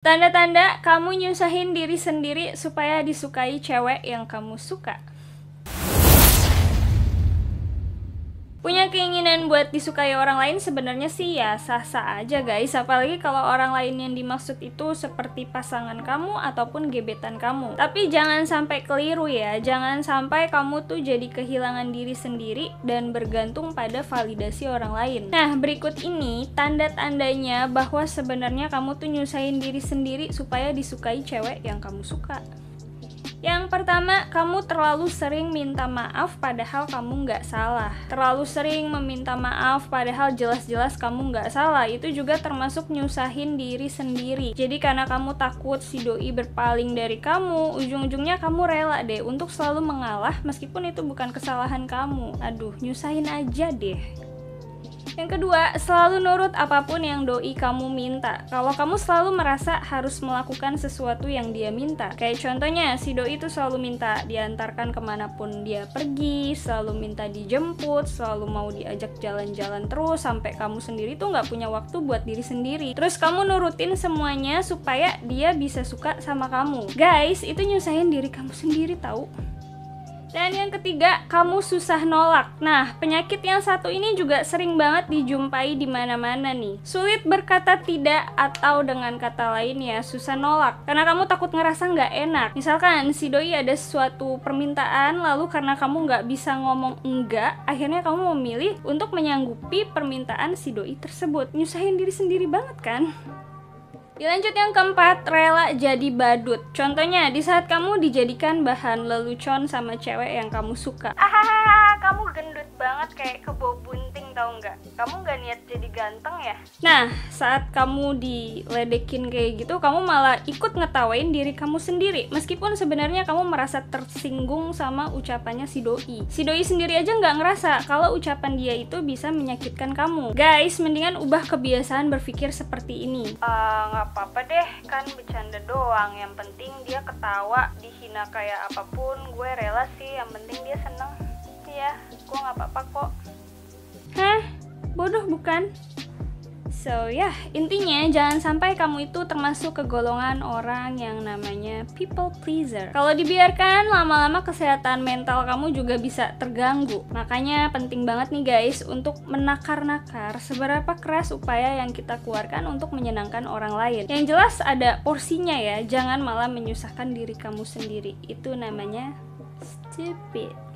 Tanda-tanda kamu nyusahin diri sendiri supaya disukai cewek yang kamu suka. Punya keinginan buat disukai orang lain sebenarnya sih ya sah-sah aja guys. Apalagi kalau orang lain yang dimaksud itu seperti pasangan kamu ataupun gebetan kamu. Tapi jangan sampai keliru ya. Jangan sampai kamu tuh jadi kehilangan diri sendiri dan bergantung pada validasi orang lain. Nah berikut ini tanda-tandanya bahwa sebenarnya kamu tuh nyusahin diri sendiri supaya disukai cewek yang kamu suka. Yang pertama, kamu terlalu sering minta maaf padahal kamu nggak salah. Terlalu sering meminta maaf padahal jelas-jelas kamu nggak salah. Itu juga termasuk nyusahin diri sendiri. Jadi karena kamu takut si doi berpaling dari kamu, ujung-ujungnya kamu rela deh untuk selalu mengalah meskipun itu bukan kesalahan kamu. Aduh, nyusahin aja deh. Yang kedua, selalu nurut apapun yang doi kamu minta. Kalau kamu selalu merasa harus melakukan sesuatu yang dia minta. Kayak contohnya, si doi itu selalu minta diantarkan kemanapun dia pergi, selalu minta dijemput, selalu mau diajak jalan-jalan terus, sampai kamu sendiri tuh nggak punya waktu buat diri sendiri. Terus kamu nurutin semuanya supaya dia bisa suka sama kamu. Guys, itu nyusahin diri kamu sendiri tahu. Dan yang ketiga, kamu susah nolak. Nah, penyakit yang satu ini juga sering banget dijumpai di mana-mana nih. Sulit berkata tidak atau dengan kata lain ya, susah nolak. Karena kamu takut ngerasa nggak enak. Misalkan si doi ada suatu permintaan, lalu karena kamu nggak bisa ngomong enggak, akhirnya kamu memilih untuk menyanggupi permintaan si doi tersebut. Nyusahin diri sendiri banget kan? Dilanjut yang keempat, rela jadi badut. Contohnya, di saat kamu dijadikan bahan lelucon sama cewek yang kamu suka. Ahaha, kamu gendut banget kayak kebo bunting tau nggak? Kamu nggak niat jadi ganteng ya? Nah, saat kamu diledekin kayak gitu, kamu malah ikut ngetawain diri kamu sendiri. Meskipun sebenarnya kamu merasa tersinggung sama ucapannya si doi. Si doi sendiri aja nggak ngerasa kalau ucapan dia itu bisa menyakitkan kamu. Guys, mendingan ubah kebiasaan berpikir seperti ini. Apa-apa deh, kan bercanda doang. Yang penting dia ketawa, dihina kayak apapun, gue rela sih. Yang penting dia seneng. Iya, gue gak apa-apa kok. Hah? Bodoh bukan? So ya, intinya jangan sampai kamu itu termasuk ke golongan orang yang namanya people pleaser. Kalau dibiarkan, lama-lama kesehatan mental kamu juga bisa terganggu. Makanya penting banget nih guys untuk menakar-nakar seberapa keras upaya yang kita keluarkan untuk menyenangkan orang lain. Yang jelas ada porsinya ya, jangan malah menyusahkan diri kamu sendiri. Itu namanya stupid.